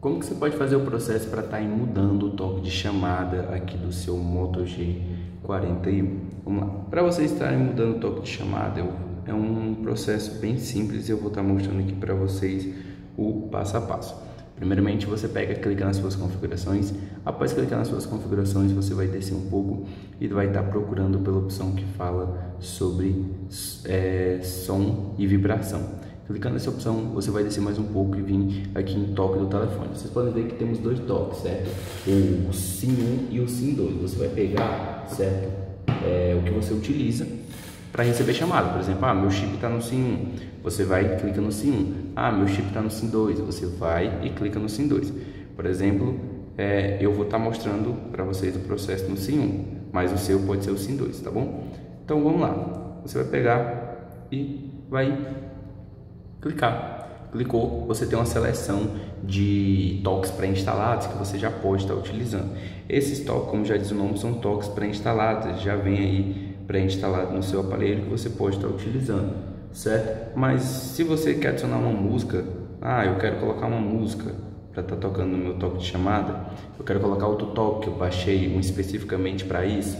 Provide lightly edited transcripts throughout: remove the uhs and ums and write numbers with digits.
Como que você pode fazer o processo para estar mudando o toque de chamada aqui do seu Moto G41? Vamos lá. Para vocês estarem mudando o toque de chamada, é um processo bem simples e eu vou estar mostrando aqui para vocês o passo a passo. Primeiramente você pega, clica nas suas configurações. Após clicar nas suas configurações, você vai descer um pouco e vai estar procurando pela opção que fala sobre som e vibração. Clicando nessa opção, você vai descer mais um pouco e vir aqui em toque do telefone. Vocês podem ver que temos dois toques, certo? O SIM 1 e o SIM 2. Você vai pegar, certo? O que você utiliza para receber chamada. Por exemplo, ah, meu chip está no SIM 1. Você vai e clica no SIM 1. Ah, meu chip está no SIM 2. Você vai e clica no SIM 2. Por exemplo, eu vou estar mostrando para vocês o processo no SIM 1. Mas o seu pode ser o SIM 2, tá bom? Então, vamos lá. Você vai pegar e vai clicar. Clicou, você tem uma seleção de toques pré-instalados que você já pode estar utilizando. Esses toques, como já diz o nome, são toques pré-instalados, já vem aí pré-instalado no seu aparelho que você pode estar utilizando, certo? Mas se você quer adicionar uma música, eu quero colocar uma música para estar tocando no meu toque de chamada, eu quero colocar outro toque, eu baixei um especificamente para isso,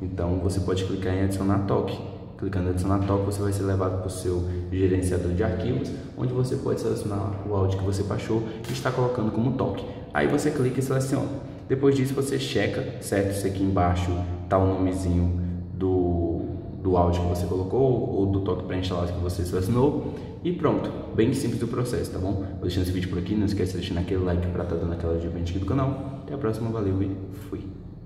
então você pode clicar em adicionar toque. Clicando em adicionar toque, você vai ser levado para o seu gerenciador de arquivos, onde você pode selecionar o áudio que você baixou e está colocando como toque. Aí você clica e seleciona. Depois disso você checa, certo? Isso aqui embaixo está o nomezinho do áudio que você colocou ou do toque pré-instalado que você selecionou. E pronto, bem simples o processo, tá bom? Vou deixando esse vídeo por aqui, não esquece de deixar aquele like para estar dando aquela ajudinha aqui do canal. Até a próxima, valeu e fui!